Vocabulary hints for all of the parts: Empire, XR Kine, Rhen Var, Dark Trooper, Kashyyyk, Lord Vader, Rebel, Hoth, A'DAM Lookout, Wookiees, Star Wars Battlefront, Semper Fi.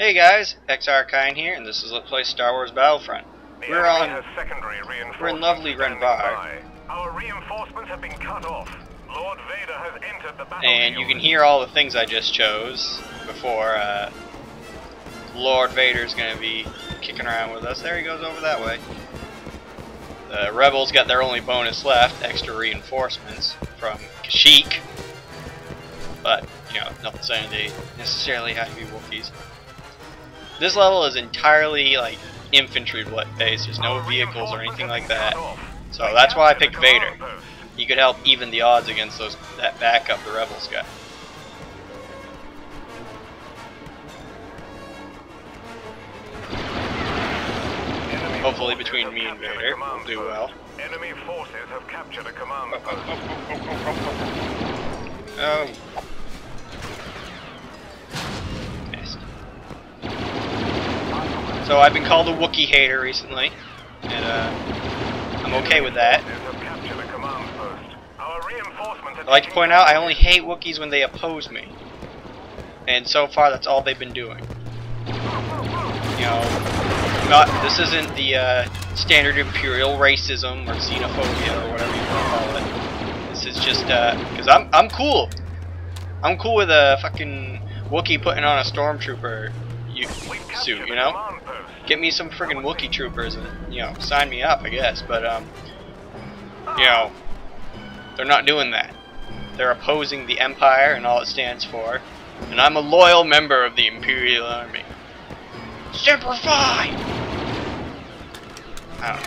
Hey guys, XR Kine here, and this is Let's Play Star Wars Battlefront. We're in lovely Rhen Var. Our reinforcements have been cut off. Lord Vader has entered the battlefield. And you can hear all the things I just chose before Lord Vader's going to be kicking around with us. There he goes over that way. The Rebels got their only bonus left, extra reinforcements from Kashyyyk. But, you know, nothing saying they necessarily had to be Wookiees. This level is entirely, like, infantry-based. There's no vehicles or anything like that. So that's why I picked Vader. He could help even the odds against that backup the Rebels got. Hopefully between me and Vader, we'll do well. Enemy forces have captured a command post. Oh. So I've been called a Wookiee hater recently, and I'm okay with that. I'd like to point out I only hate Wookiees when they oppose me, and so far that's all they've been doing. You know, this isn't the standard Imperial racism or xenophobia or whatever you want to call it. This is just because I'm cool. I'm cool with a fucking Wookiee putting on a stormtrooper suit, you know? Get me some friggin' Wookiee troopers and, you know, sign me up, I guess, but, you know, they're not doing that. They're opposing the Empire and all it stands for, and I'm a loyal member of the Imperial Army. Semper Fi! I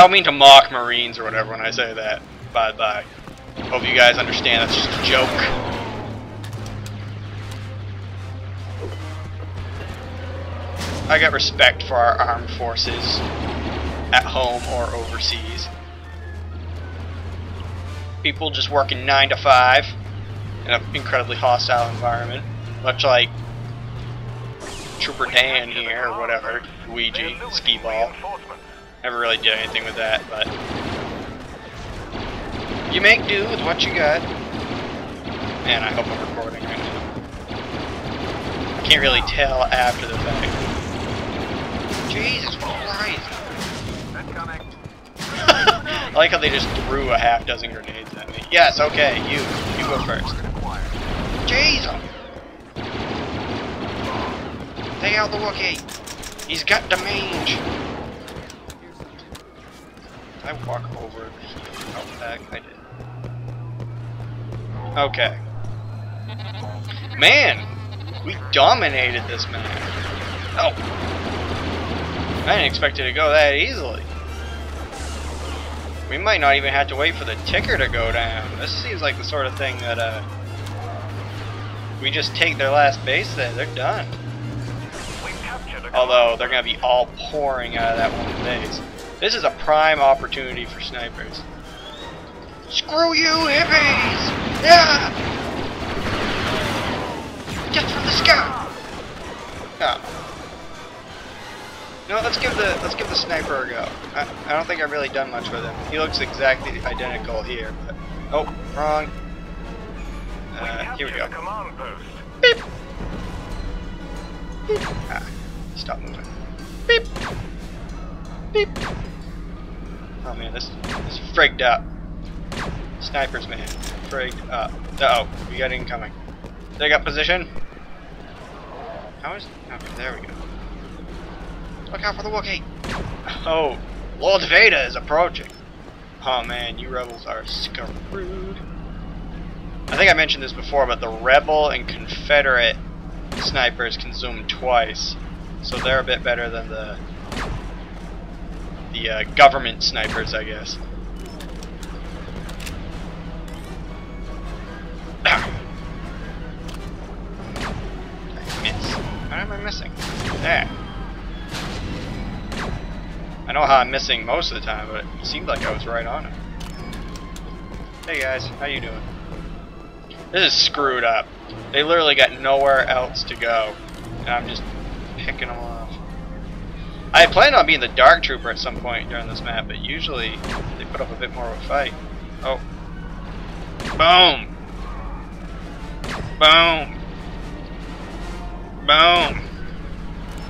don't mean to mock Marines or whatever when I say that. Bye-bye. Hope you guys understand, that's just a joke. I got respect for our armed forces at home or overseas. People just working 9 to 5 in an incredibly hostile environment, much like Trooper Dan here or whatever, Luigi, Ski Ball. Never really did anything with that, but you make do with what you got. Man, I hope I'm recording right now. I can't really tell after the fact. Jesus Christ! I like how they just threw a half dozen grenades at me. Yes, okay, you go first. Jesus! Take out the Wookiee! He's got the mange! Did I walk over the outback? I did. Okay. Man! We dominated this man. Oh! I didn't expect it to go that easily. We might not even have to wait for the ticker to go down. This seems like the sort of thing that, we just take their last base then, they're done. Although, they're going to be all pouring out of that one base. This is a prime opportunity for snipers. Screw you, hippies! Yeah! Death from the sky! Oh. No, let's give the sniper a go. I don't think I've really done much with him. He looks exactly identical here. But, oh, wrong. Here we go. Beep. Beep. Ah, stop moving. Beep. Beep. Oh man, this is frigged up. Snipers, man, frigged up. Uh-oh, we got incoming. They got position. How is? Okay, there we go. Look out for the Wookiee! Oh, Lord Vader is approaching! Oh man, you rebels are screwed. I think I mentioned this before, but the Rebel and Confederate snipers consume twice. So they're a bit better than the government snipers, I guess. I miss. What am I missing? There. I know how I'm missing most of the time, but it seemed like I was right on it. Hey guys, how you doing? This is screwed up. They literally got nowhere else to go, and I'm just picking them off. I had planned on being the Dark Trooper at some point during this map, but usually they put up a bit more of a fight. Oh. Boom! Boom! Boom.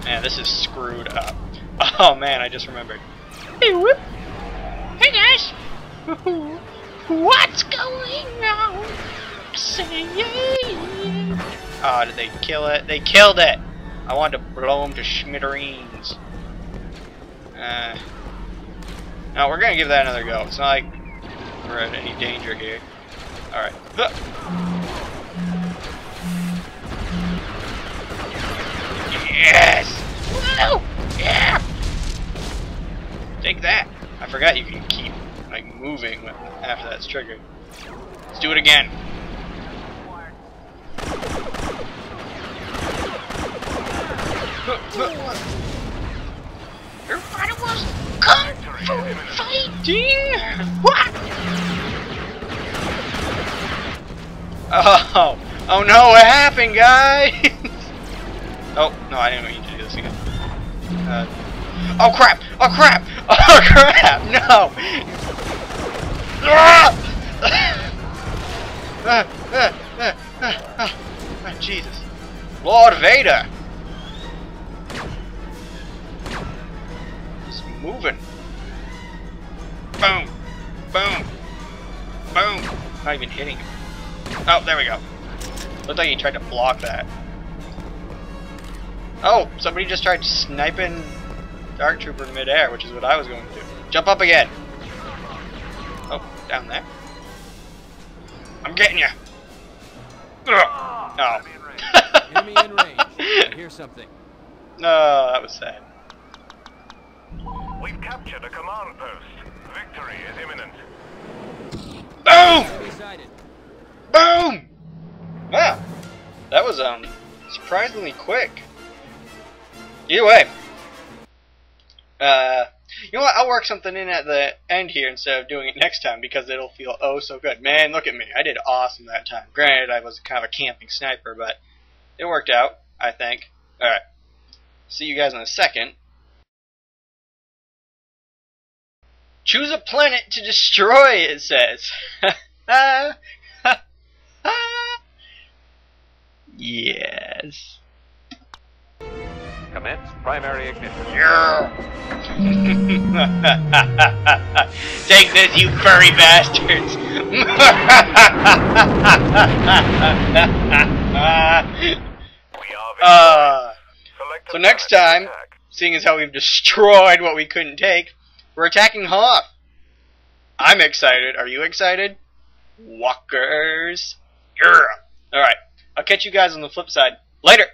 Man, this is screwed up. Oh man, I just remembered. Hey, whoop. Hey guys. What's going on? Say yeah. Ah, did they kill it? They killed it. I wanted to blow them to smithereens. No, we're gonna give that another go. It's not like we're in any danger here. All right. Yes! Woo! Yeah! Take that! I forgot you can keep like moving after that's triggered. Let's do it again. Everybody was kung fu fighting. What? Oh! Oh no! What happened, guys? Oh no! I didn't mean to do this again. Oh crap! Oh crap! Oh crap! No! Oh, Jesus! Lord Vader! Moving. Boom. Boom. Boom. Not even hitting him. Oh, there we go. Looked like he tried to block that. Oh, somebody just tried sniping Dark Trooper in midair, which is what I was going to do. Jump up again. Oh, down there. I'm getting ya. Oh. Hear me in range. I hear something. No, that was sad. We've captured a command post. Victory is imminent. Boom! Decided. Boom! Wow, that was surprisingly quick. Either way, you know what? I'll work something in at the end here instead of doing it next time because it'll feel oh so good. Man, look at me! I did awesome that time. Granted, I was kind of a camping sniper, but it worked out, I think. All right, see you guys in a second. Choose a planet to destroy, it says. Yes. Commence primary ignition. Yeah. Take this, you furry bastards. So next time, seeing as how we've destroyed what we couldn't take, we're attacking Hoth. I'm excited. Are you excited? Walkers. Yeah. Alright. I'll catch you guys on the flip side. Later.